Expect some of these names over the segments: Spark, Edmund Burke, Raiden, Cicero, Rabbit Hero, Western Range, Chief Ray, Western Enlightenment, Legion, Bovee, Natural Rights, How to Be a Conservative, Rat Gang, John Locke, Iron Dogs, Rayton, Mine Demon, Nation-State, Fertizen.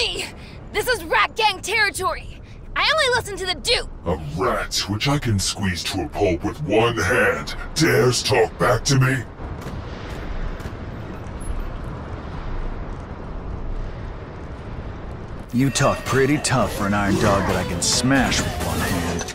me! This is Rat Gang territory. I only listen to the Duke. A rat, which I can squeeze to a pulp with one hand, dares talk back to me? You talk pretty tough for an Iron Dog that I can smash with one hand.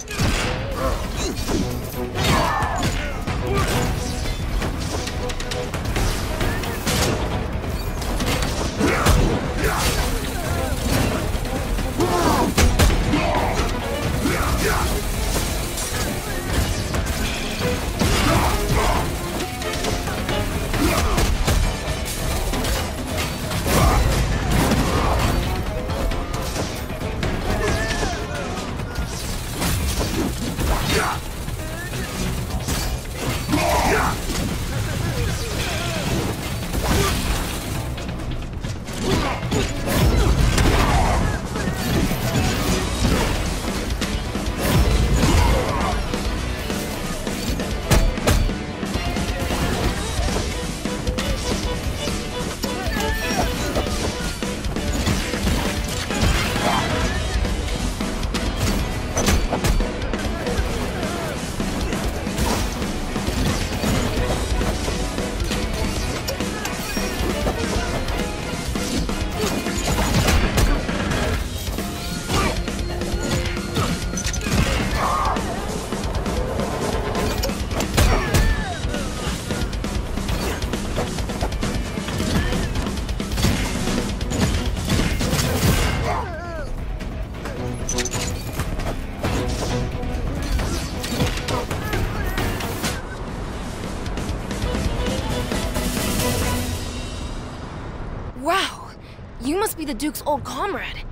The Duke's old comrade,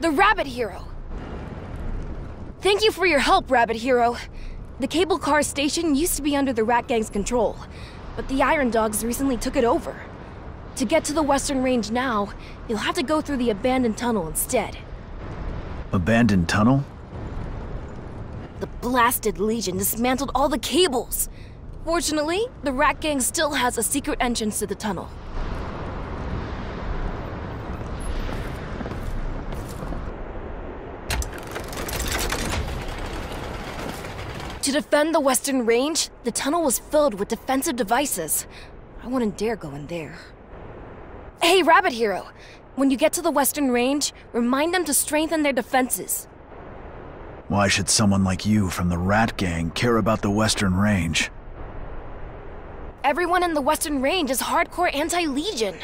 the Rabbit Hero. Thank you for your help, Rabbit Hero. The cable car station used to be under the Rat Gang's control, but the Iron Dogs recently took it over. To get to the Western Range now, you'll have to go through the abandoned tunnel instead. Abandoned tunnel? The blasted Legion dismantled all the cables. Fortunately, the Rat Gang still has a secret entrance to the tunnel. To defend the Western Range, the tunnel was filled with defensive devices. I wouldn't dare go in there. Hey, Rabbit Hero! When you get to the Western Range, remind them to strengthen their defenses. Why should someone like you from the Rat Gang care about the Western Range? Everyone in the Western Range is hardcore anti-Legion.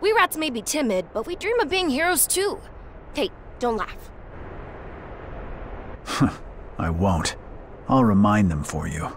We rats may be timid, but we dream of being heroes too. Hey, don't laugh. I won't. I'll remind them for you.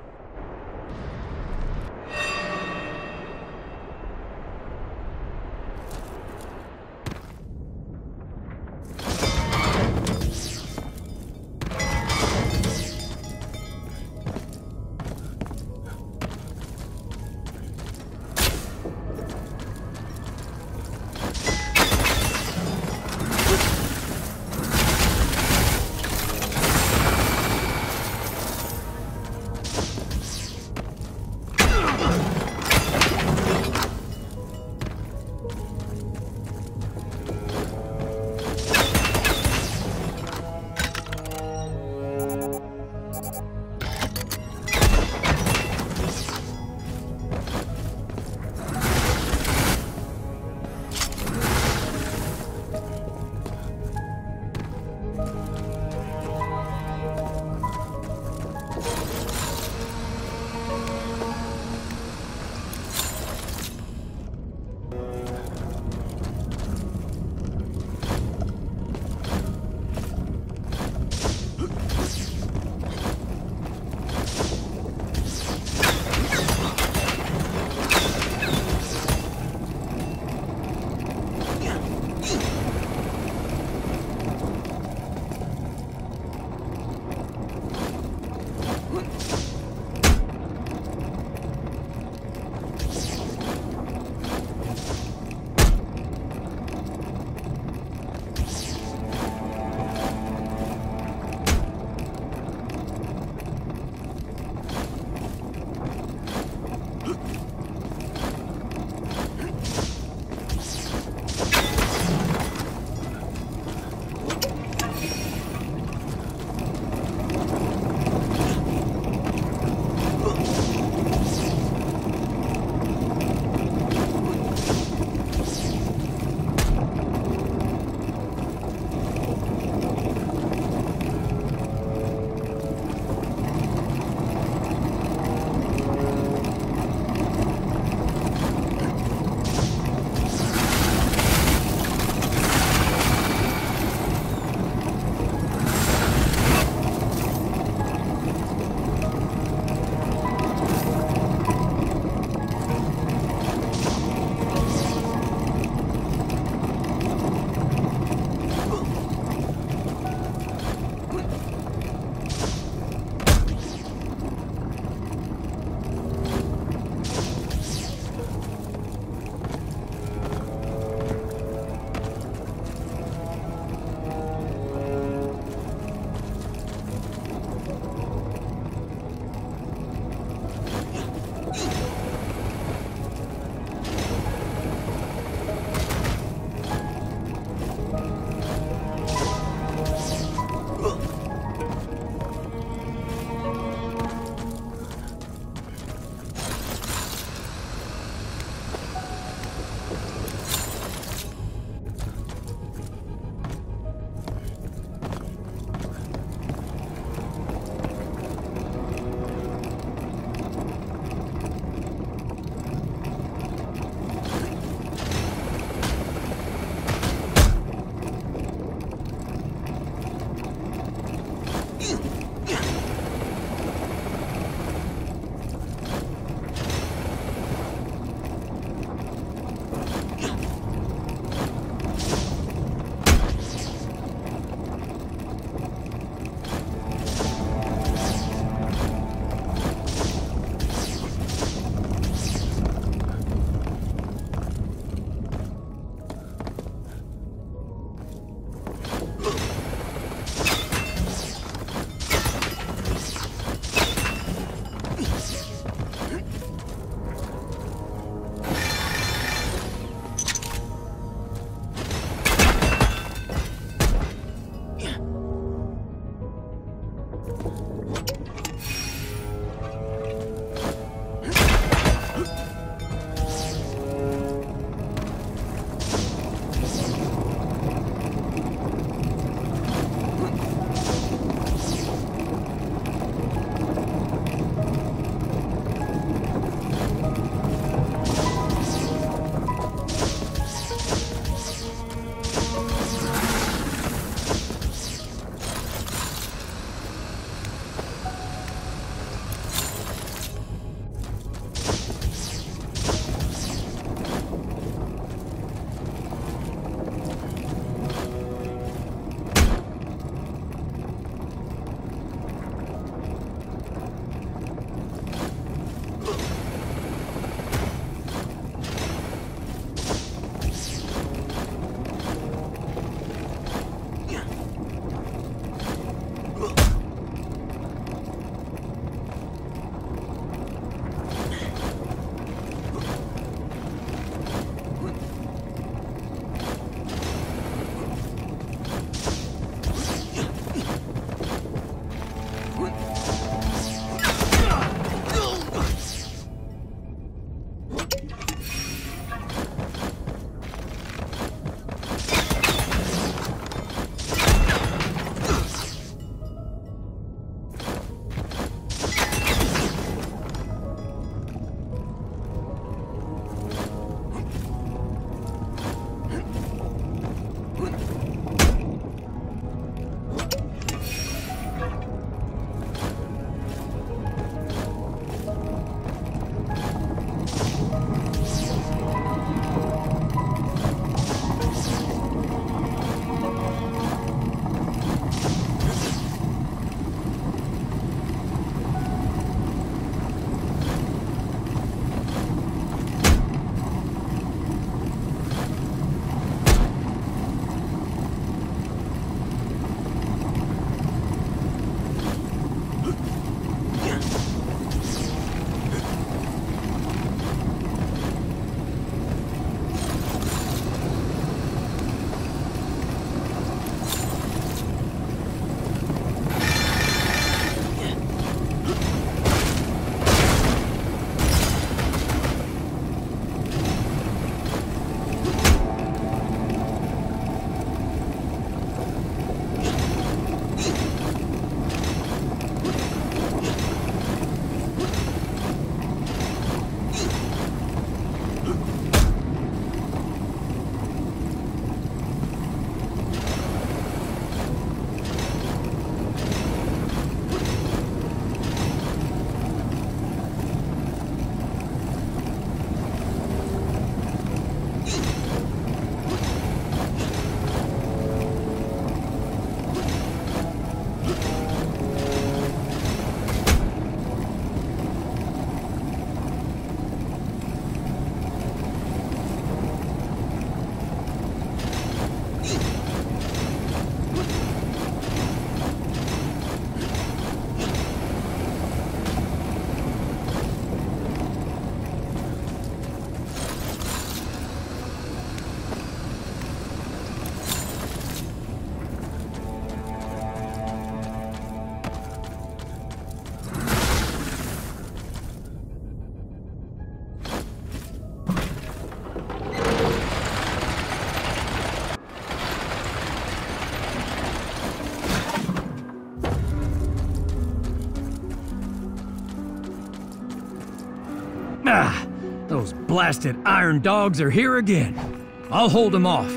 Ah, those blasted Iron Dogs are here again. I'll hold them off.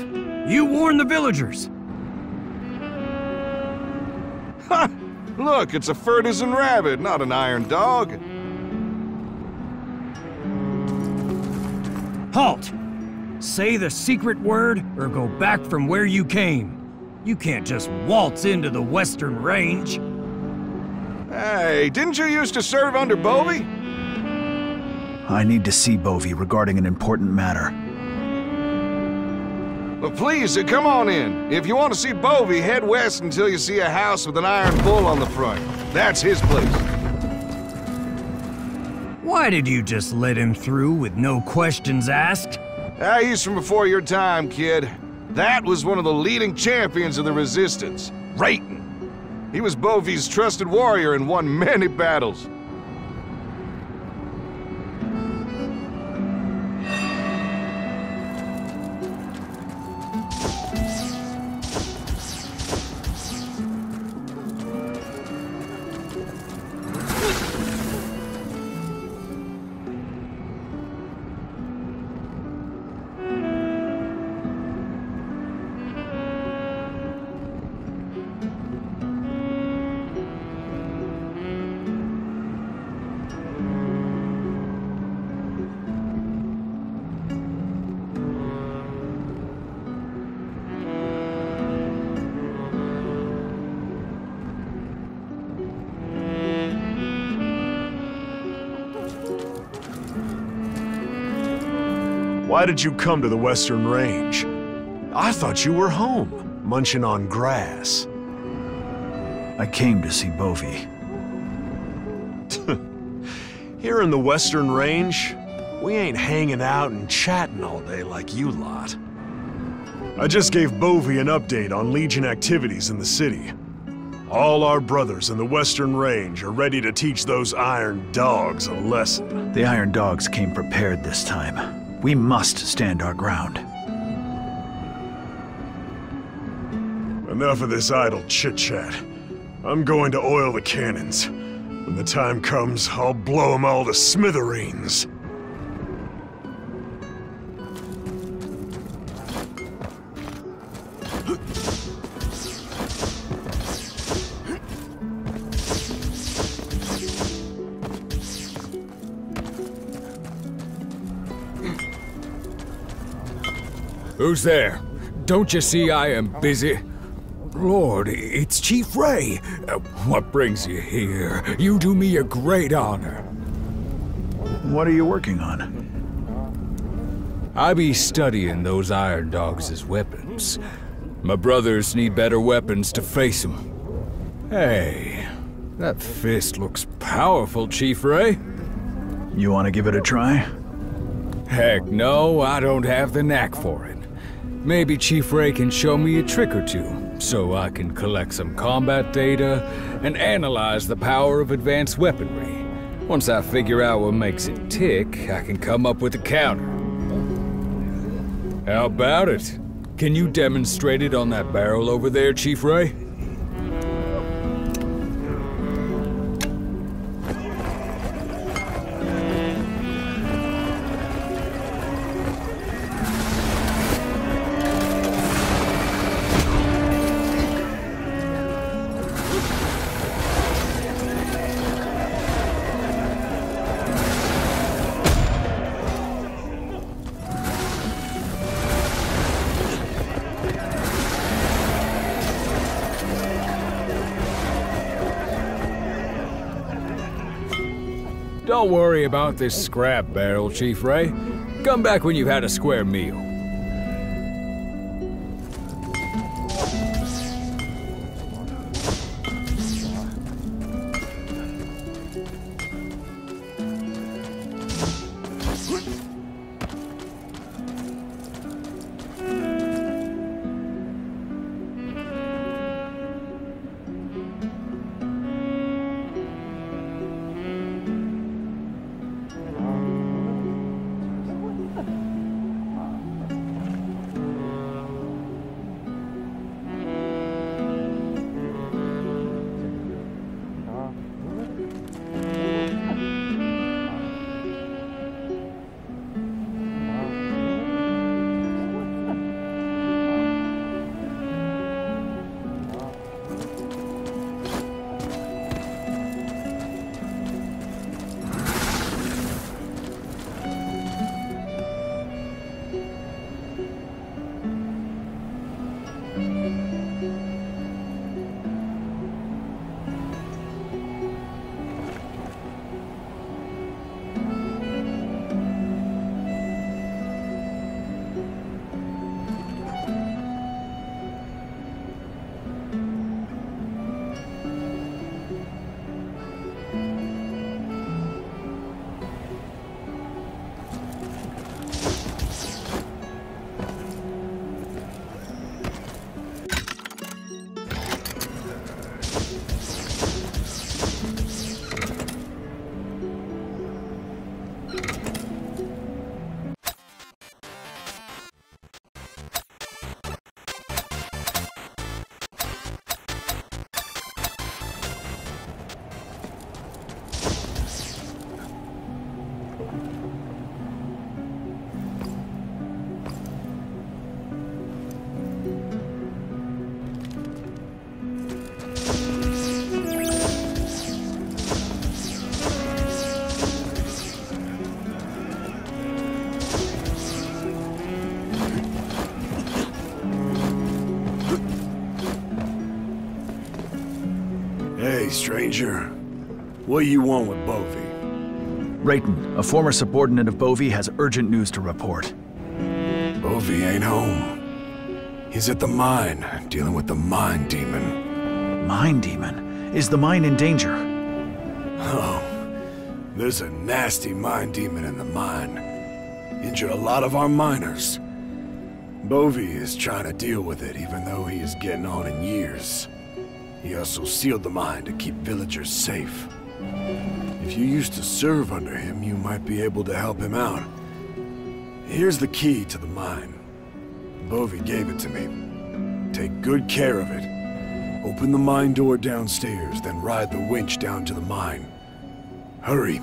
You warn the villagers. Ha! Look, it's a Fertizen rabbit, not an Iron Dog. Halt! Say the secret word, or go back from where you came. You can't just waltz into the Western Range. Hey, didn't you used to serve under Bovee? I need to see Bovee regarding an important matter. Well, please, come on in. If you want to see Bovee, head west until you see a house with an iron bull on the front. That's his place. Why did you just let him through with no questions asked? Ah, he's from before your time, kid. That was one of the leading champions of the Resistance, Rayton. He was Bovee's trusted warrior and won many battles. Why did you come to the Western Range? I thought you were home, munching on grass. I came to see Bovee. Here in the Western Range, we ain't hanging out and chatting all day like you lot. I just gave Bovee an update on Legion activities in the city. All our brothers in the Western Range are ready to teach those Iron Dogs a lesson. The Iron Dogs came prepared this time. We must stand our ground. Enough of this idle chit-chat. I'm going to oil the cannons. When the time comes, I'll blow them all to smithereens. Who's there? Don't you see I am busy? Lord, it's Chief Ray. What brings you here? You do me a great honor. What are you working on? I be studying those Iron Dogs as weapons. My brothers need better weapons to face them. Hey, that fist looks powerful, Chief Ray. You want to give it a try? Heck no, I don't have the knack for it. Maybe Chief Ray can show me a trick or two, so I can collect some combat data and analyze the power of advanced weaponry. Once I figure out what makes it tick, I can come up with a counter. How about it? Can you demonstrate it on that barrel over there, Chief Ray? Don't worry about this scrap barrel, Chief Ray. Come back when you've had a square meal. stranger. What do you want with Bovee? Rayton, a former subordinate of Bovee, has urgent news to report. Bovee ain't home. He's at the mine, dealing with the Mine Demon. Mine Demon? Is the mine in danger? Oh. There's a nasty Mine Demon in the mine. Injured a lot of our miners. Bovee is trying to deal with it, even though he is getting on in years. He also sealed the mine to keep villagers safe. If you used to serve under him, you might be able to help him out. Here's the key to the mine. Bovee gave it to me. Take good care of it. Open the mine door downstairs, then ride the winch down to the mine. Hurry.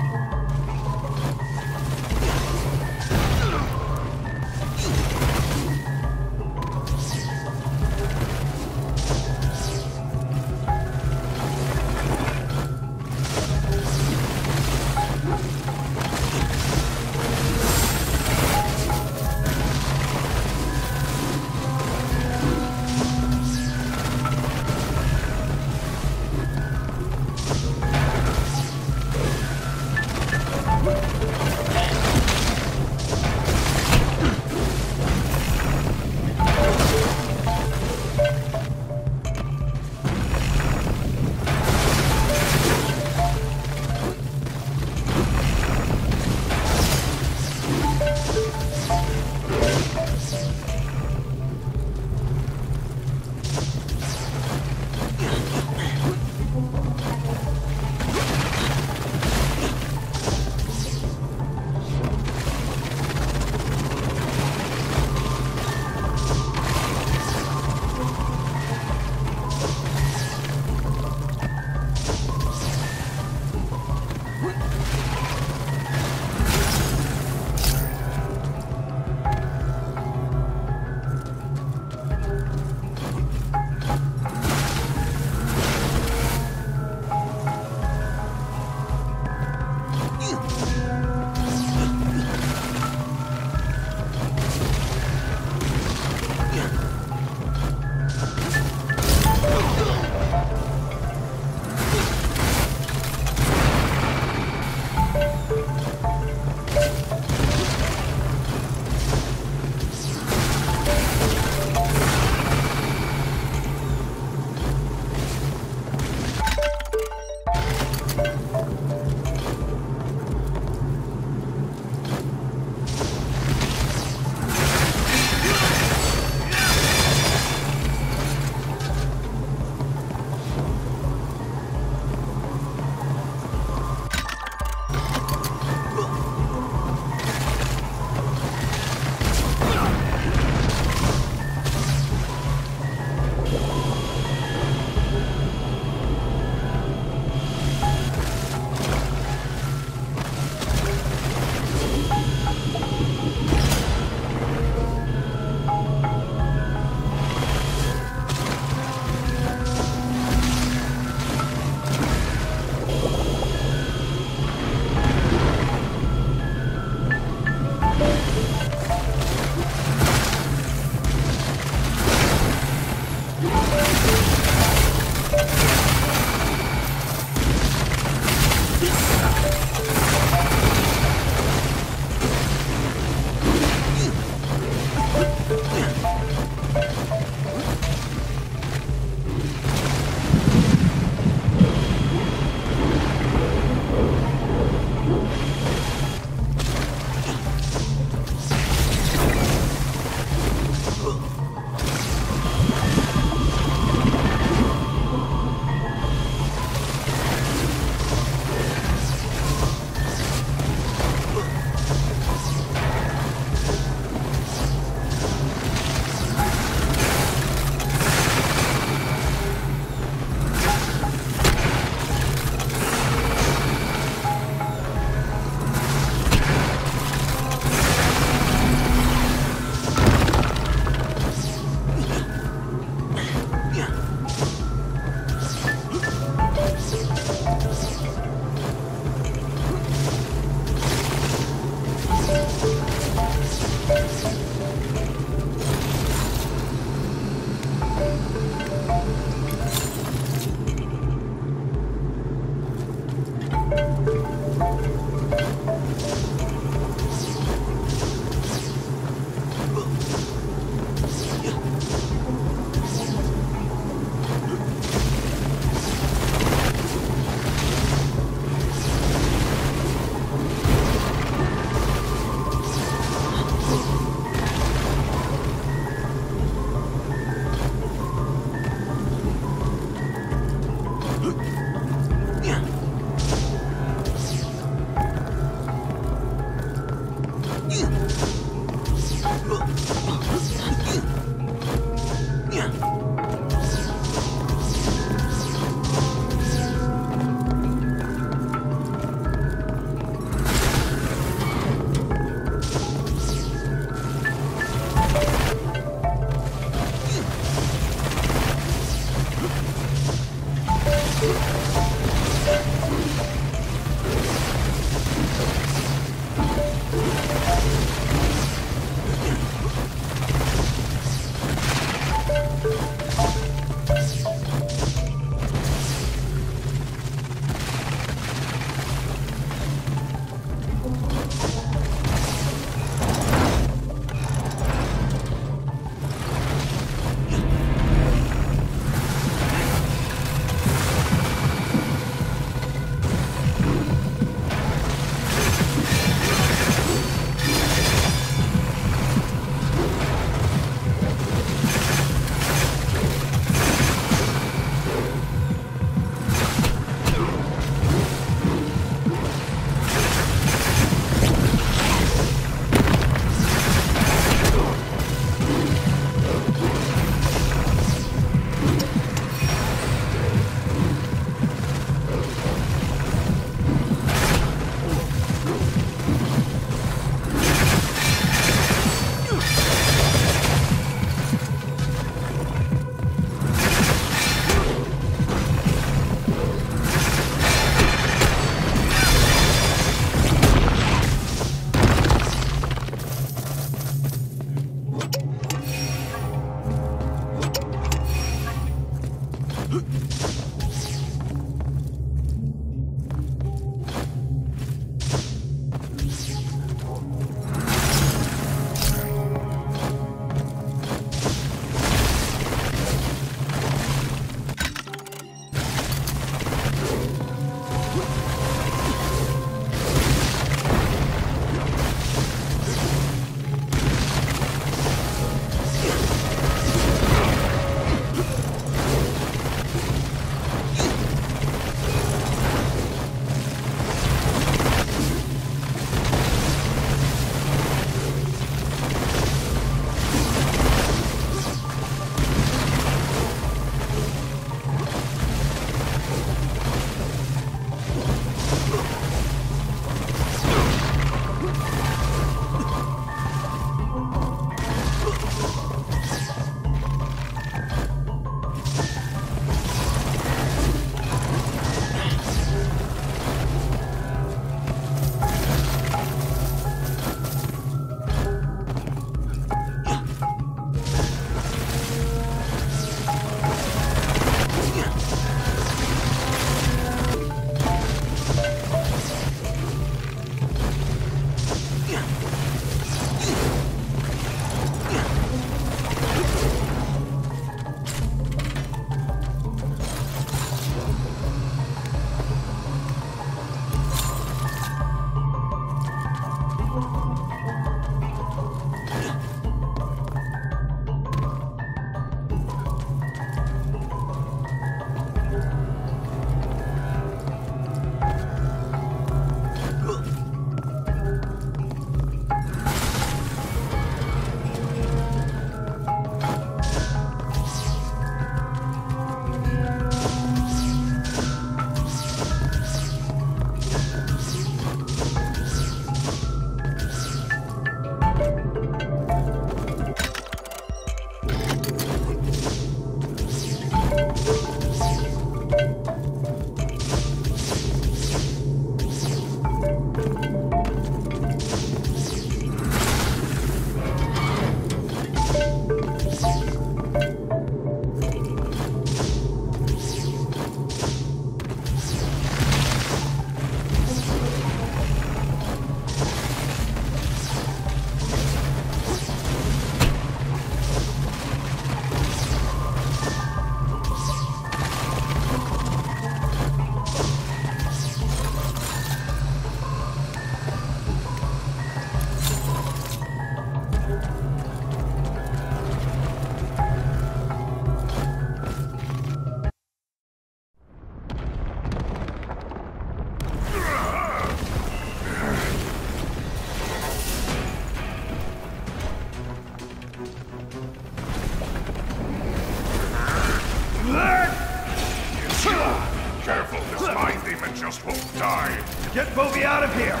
Get Bovee out of here!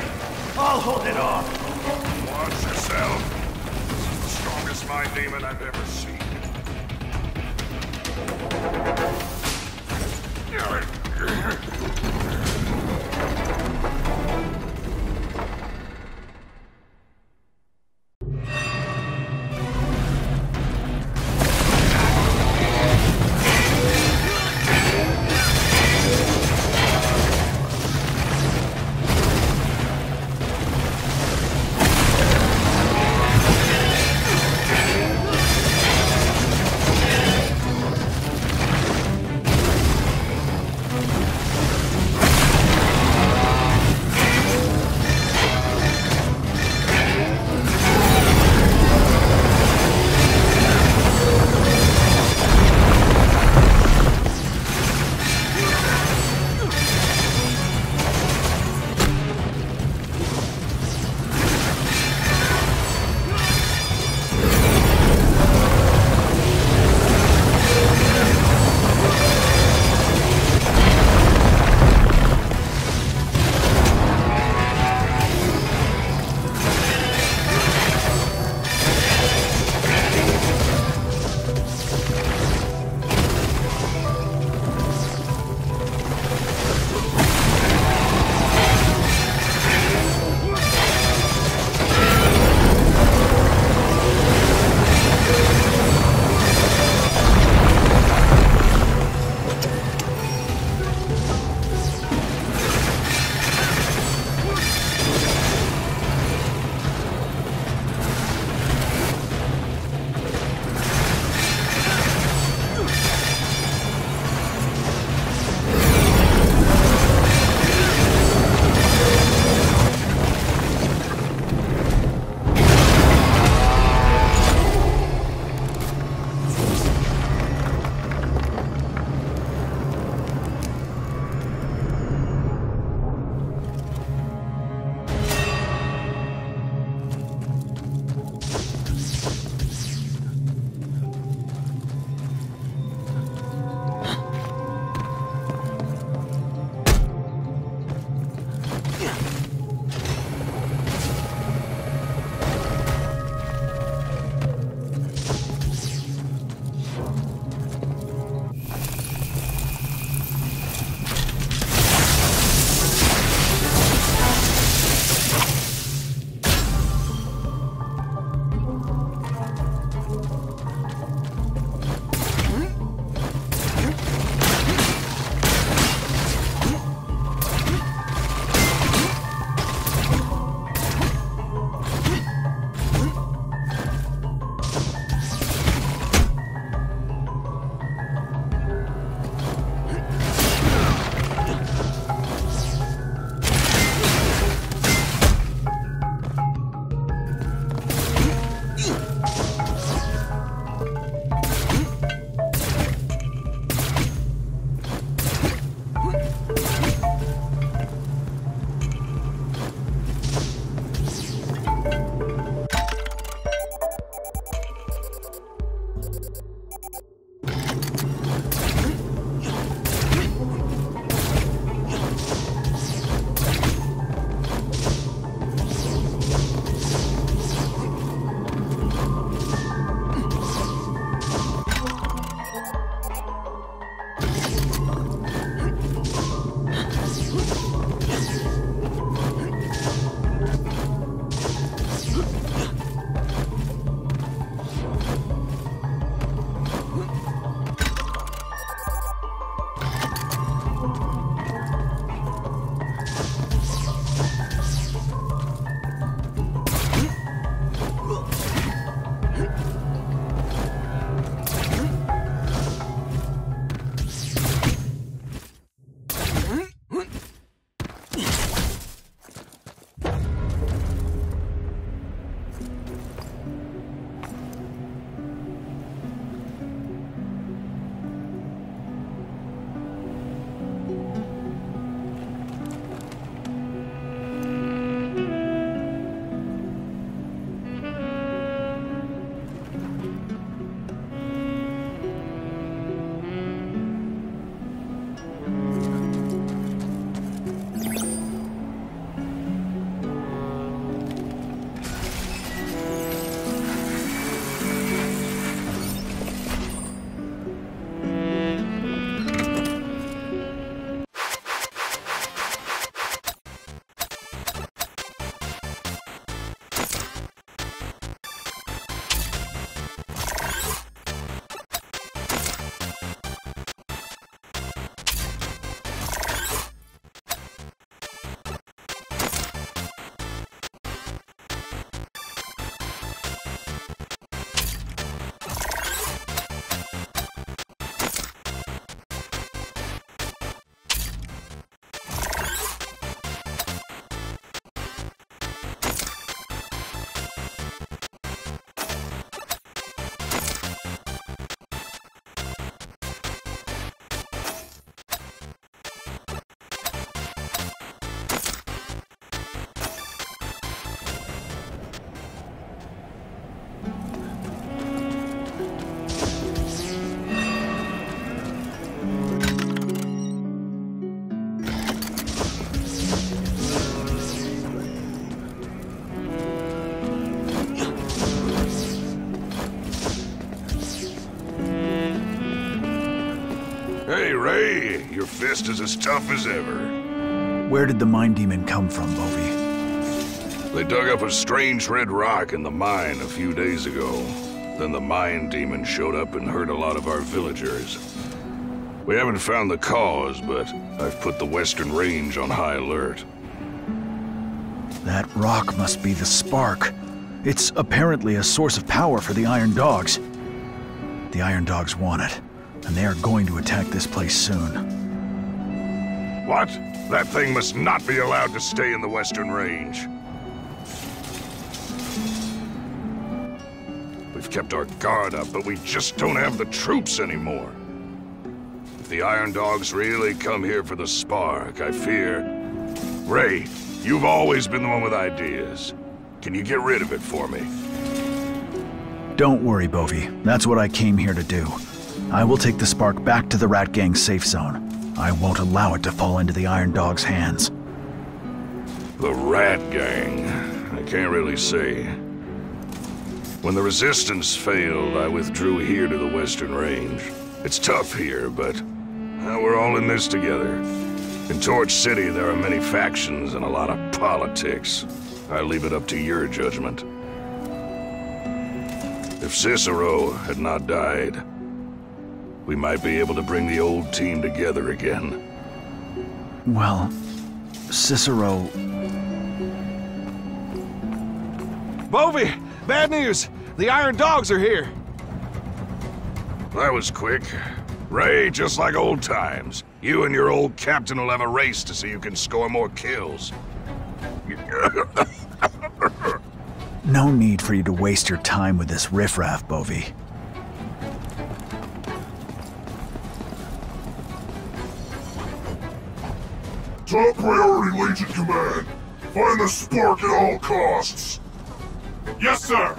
I'll hold it off! Watch yourself. This is the strongest Mine Demon I've ever seen. Your fist is as tough as ever. Where did the Mine Demon come from, Bovee? They dug up a strange red rock in the mine a few days ago. Then the Mine Demon showed up and hurt a lot of our villagers. We haven't found the cause, but I've put the Western Range on high alert. That rock must be the Spark. It's apparently a source of power for the Iron Dogs. The Iron Dogs want it, and they are going to attack this place soon. What? That thing must not be allowed to stay in the Western Range. We've kept our guard up, but we just don't have the troops anymore. If the Iron Dogs really come here for the Spark, I fear... Ray, you've always been the one with ideas. Can you get rid of it for me? Don't worry, Bovee. That's what I came here to do. I will take the Spark back to the Rat Gang safe zone. I won't allow it to fall into the Iron Dogs' hands. The Rat Gang? I can't really say. When the Resistance failed, I withdrew here to the Western Range. It's tough here, but we're all in this together. In Torch City, there are many factions and a lot of politics. I leave it up to your judgment. If Cicero had not died, we might be able to bring the old team together again. Well, Cicero... Bovee! Bad news! The Iron Dogs are here! That was quick. Ray, just like old times. You and your old captain will have a race to see who can score more kills. No need for you to waste your time with this riffraff, Bovee. Top priority, Legion Command. Find the Spark at all costs. Yes, sir.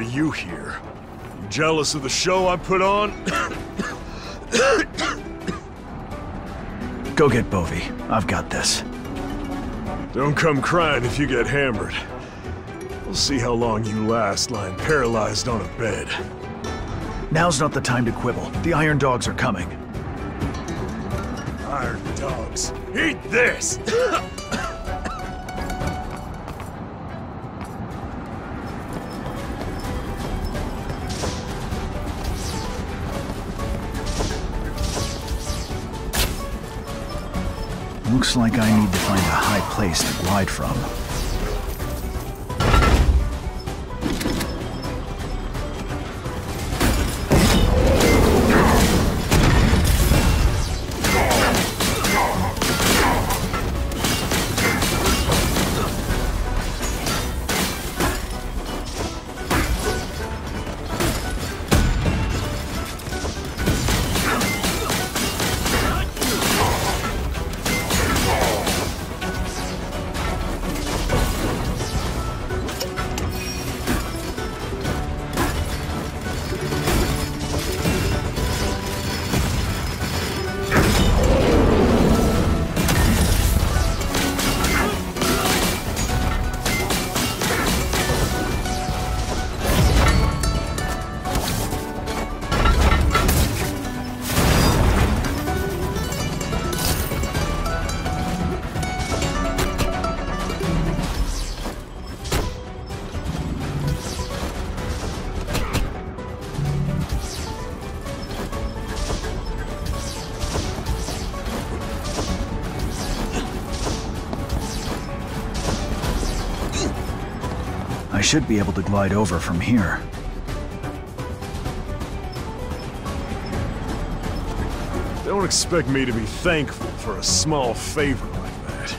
are you here? You jealous of the show I put on? Go get Bovee. I've got this. Don't come crying if you get hammered. We'll see how long you last lying paralyzed on a bed. Now's not the time to quibble. The Iron Dogs are coming. Iron Dogs. Eat this! Looks like I need to find a high place to glide from. I should be able to glide over from here. Don't expect me to be thankful for a small favor like that.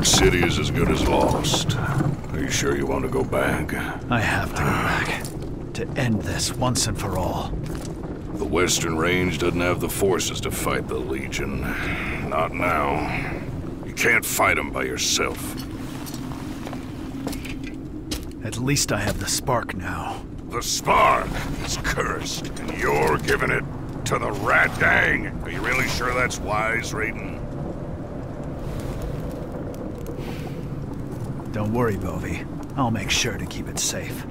Port City is as good as lost. Are you sure you want to go back? I have to go back. To end this once and for all. The Western Range doesn't have the forces to fight the Legion. Not now. You can't fight them by yourself. At least I have the Spark now. The Spark is cursed, and you're giving it to the Rat Gang. Are you really sure that's wise, Raiden? Don't worry, Bovee. I'll make sure to keep it safe.